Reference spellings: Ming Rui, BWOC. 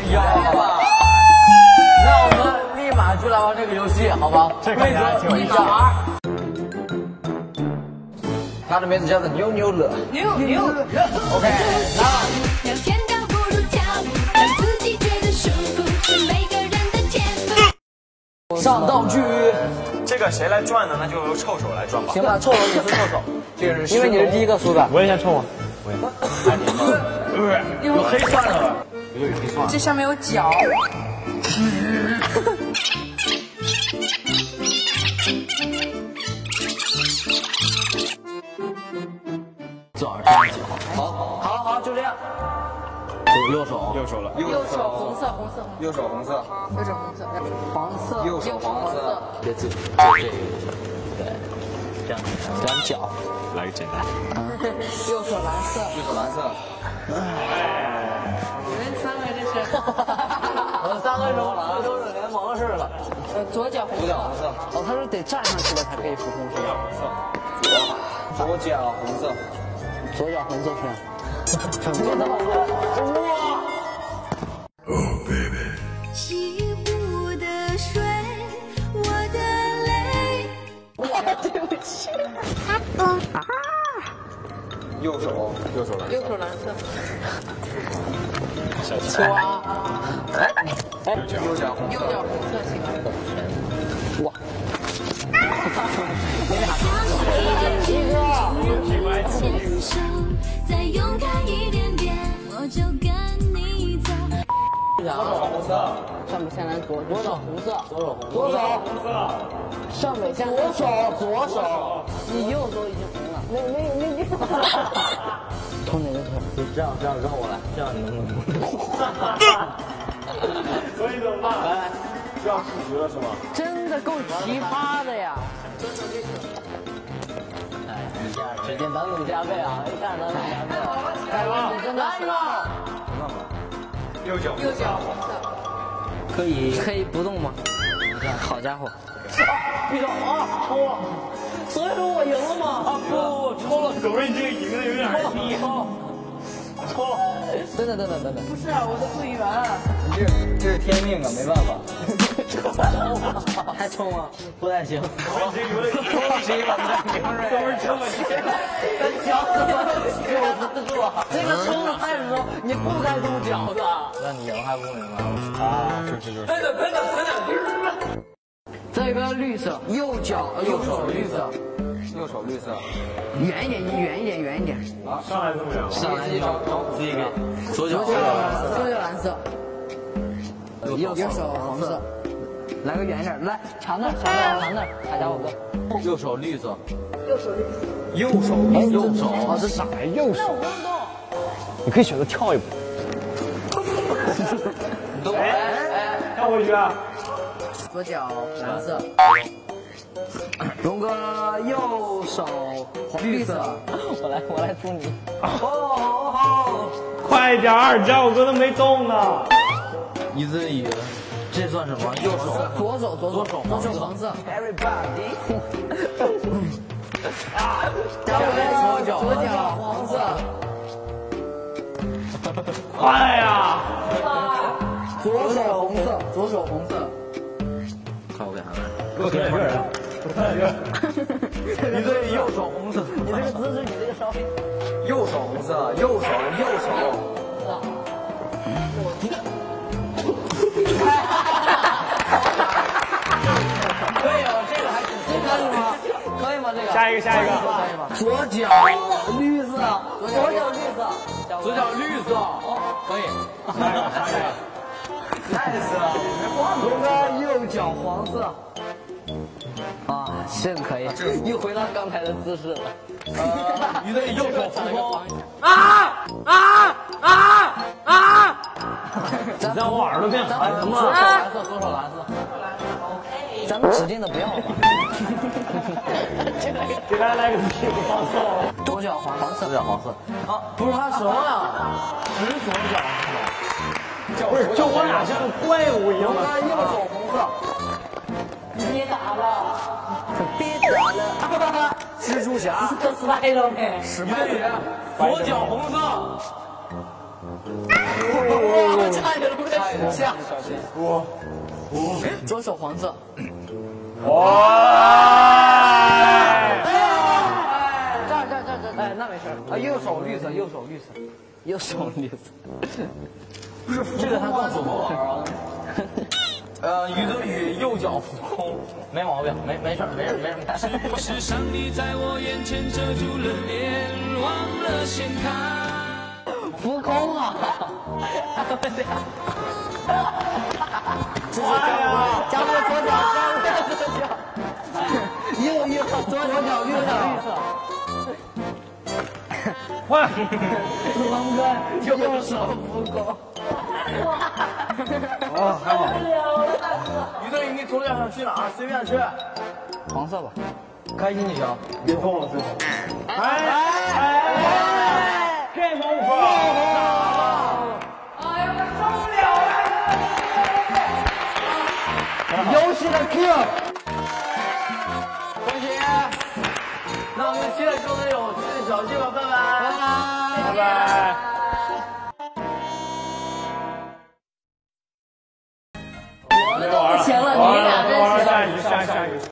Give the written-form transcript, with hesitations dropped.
哎呀，那我们立马就来玩这个游戏，好吧？这规则一小孩。他的名字叫做妞妞乐。妞妞乐。OK， 那。聊天倒不如跳舞，让自己觉得舒服是每个人的天赋。上道具。 这个谁来转呢？那就由臭手来转吧。行吧，臭手你是臭手，这是因为你是第一个输的。我也先臭啊，我也。有黑蒜了，有黑蒜。这上面有脚。这耳朵有脚。好，就这样。右手了。右手红色。右手红色。黄色。右手黄色。别自己，对，这样脚。来个简单。右手蓝色。你们三个这是。我们三个都是联盟似的。左脚红色。哦，他说得站上去了才可以服从是吧？左脚红色。左脚红色。 哇！哦 ，baby。西湖的水，我的泪。哇，对不起。啊！右手蓝色。小青蛙。哎，右脚红色行吗？哇！你俩一个。 就跟你走。左手红色，上北下南左。左手红色。上北下南左手。你右手已经红了。没地方。偷哪个偷？你这样让我来，这样你能不能？所以怎么办？来，这样出局了是吗？真的够奇葩的呀！只见版本加倍啊！一看版本加倍。来吧，右脚红色。可以不动吗？好家伙！遇到啊，抽了。所以说我赢了吗？啊不，抽了。狗瑞，你这个赢的有点低。抽了。等等。不是，我的队员。这是天命啊，没办法。 还冲吗？不太行。我这有点抽了谁吧？都是这么些，脚怎么有姿势？这个冲的太高，你不该动脚的。那你赢还不明白啊？就是。等等。这个绿色，右手绿色。远一点。啊，上来怎么样？上来就自己给。左脚蓝色。右手黄色。 来个远一点，来长点，大家伙哥。右手绿色。右手。啊，这啥呀？右手。那我不用动。你可以选择跳一步。你动。哎，跳回去啊。左脚蓝色。龙哥，右手绿色。我来助你。哦。快点儿，家伙哥都没动呢。一字一。 这算什么？左手黄色。Everybody。啊！左脚黄色。快呀！左手红色。快，我给他来。我给你这儿。你这右手红色。你这个姿势，你这个稍微。右手红色。下一个。左脚绿色。可以。nice 啊！龙哥右脚黄色。啊，这个可以。又回到刚才的姿势了。你的右手扶风。啊！你让我耳朵变寒了吗？左手蓝色。 咱们指定的不要了。给大家来个屁股放松。左脚黄色。啊，不是他什么呀？只左脚是吧？不是，就我俩像怪物一样。右手红色。别打了。蜘蛛侠。Spiderman。史派。左脚红色。哇！差点不对，下，左手黄色。哇！这儿这儿这儿这儿，哎，那没事。啊，右手绿色，右手绿色，右手绿色。不是，这个还算左手啊。 鱼对鱼，右脚浮空，没毛病，没事，没事。是不是上帝在我眼前遮住了脸，忘了掀开？浮空啊！这是加入左脚，加入左脚，右左脚绿色绿色。换，龙哥右手浮空。 哦，还好。于队，你左脚想去哪儿？随便去。黄色吧，开心就行。别动了，最后。哎，这功夫。哎呀，受不了了！游戏的 King。恭喜！那我们期待各位有趣的小计划，拜拜。拜拜。拜拜。